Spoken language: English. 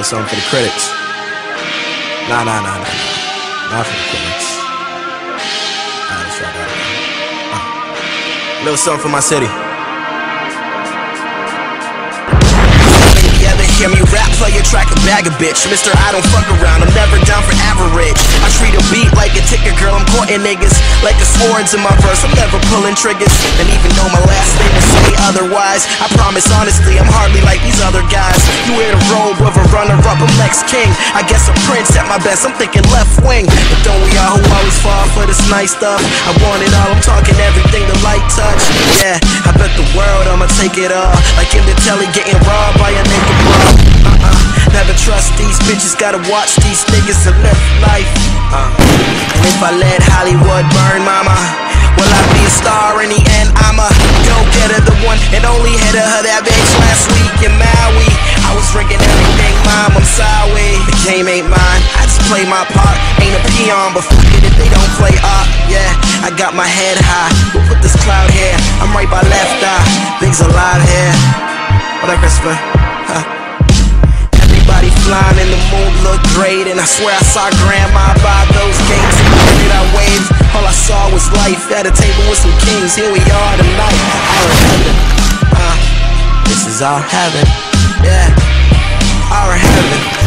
play something for the critics. Nah. Not for the critics. Nah, that's right, little something for my city. Hear me rap, play a track, a bag of bitch. Mister, I don't fuck around, I'm never down for average. I treat a beat like a ticker, girl, I'm courting niggas. Like a swords in my verse, I'm never pulling triggers. And even though my last name will say otherwise, I promise honestly, I'm hardly like these other guys. You in a robe with a runner-up, I'm Lex King. I guess a prince at my best, I'm thinking left wing. But don't we all who always fall for this nice stuff? I want it all, I'm talking everything the light touch. Yeah, I bet the world I'ma take it all. Like in the telly getting robbed by a naked bro. Never trust these bitches, gotta watch these niggas to live life. And if I let Hollywood burn, mama, will I be a star in the end? I'm a go-getter, the one and only hitter. Her that bitch last week in Maui, I was drinking everything, mom, I'm sorry. The game ain't mine, I just play my part. Ain't a peon, but fuck it if they don't play up. Yeah, I got my head high, we'll put this cloud here. I'm right by left eye, things alive here. What up, Christopher? Everybody flying in the moon look great, and I swear I saw grandma by those gates. And the minute I waved, all I saw was life. At a table with some kings, here we are tonight. Our heaven, this is our heaven, yeah, our heaven.